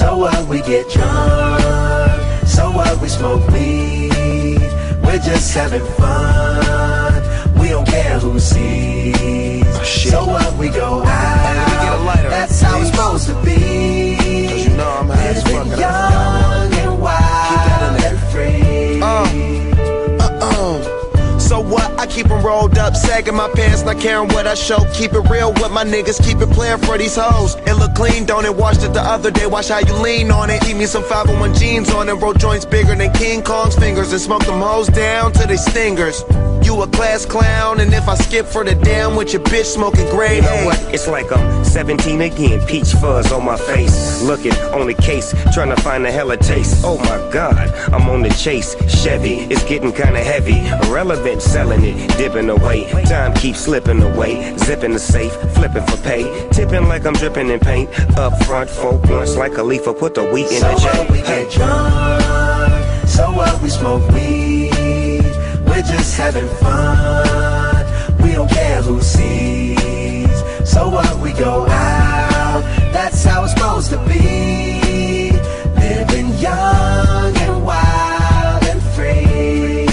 So what, we get drunk, so what, we smoke weed. We're just having fun, we don't care who sees. Oh, so what, we go out, hey, that's how it's supposed to be. Cause you know I'm high as fuck, young and wild and free. So what? I keep them rolled up, sagging my pants, not caring what I show. Keep it real with my niggas, keep it playing for these hoes. It look clean, don't it? Washed it the other day, watch how you lean on it. Eat me some 501 jeans on and roll joints bigger than King Kong's fingers, and smoke them hoes down to they stingers. You a class clown, and if I skip for the damn with your bitch smoking grade, you know what? It's like I'm 17 again, peach fuzz on my face. Looking on the case, trying to find a hella taste. Oh my god, I'm on the chase. Chevy, it's getting kinda heavy. Irrelevant, selling it, dipping away. Time keeps slipping away. Zipping the safe, flipping for pay. Tipping like I'm dripping in paint. Up front, folk blunts like a leaf, put the wheat in the chain. So what, we get drunk, so what, we smoke weed. We're just having fun, we don't care who sees. So what, we go out, that's how it's supposed to be. Living young and wild and free.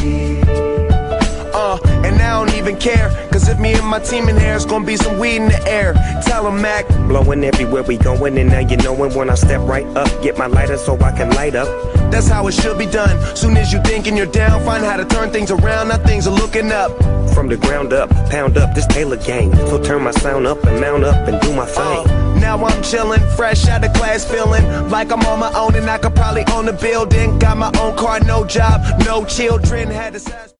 And I don't even care, cause if me and my team in here, it's gonna be some weed in the air. Tell them Mac, blowing everywhere we going, and now you knowin' when I step right up, get my lighter so I can light up. That's how it should be done. Soon as you thinkin' you're down, find how to turn things around. Now things are looking up. From the ground up, pound up, this Taylor gang. So turn my sound up and mount up and do my thing. Now I'm chillin', fresh out of class, feelin' like I'm on my own and I could probably own the building. Got my own car, no job, no children, had a size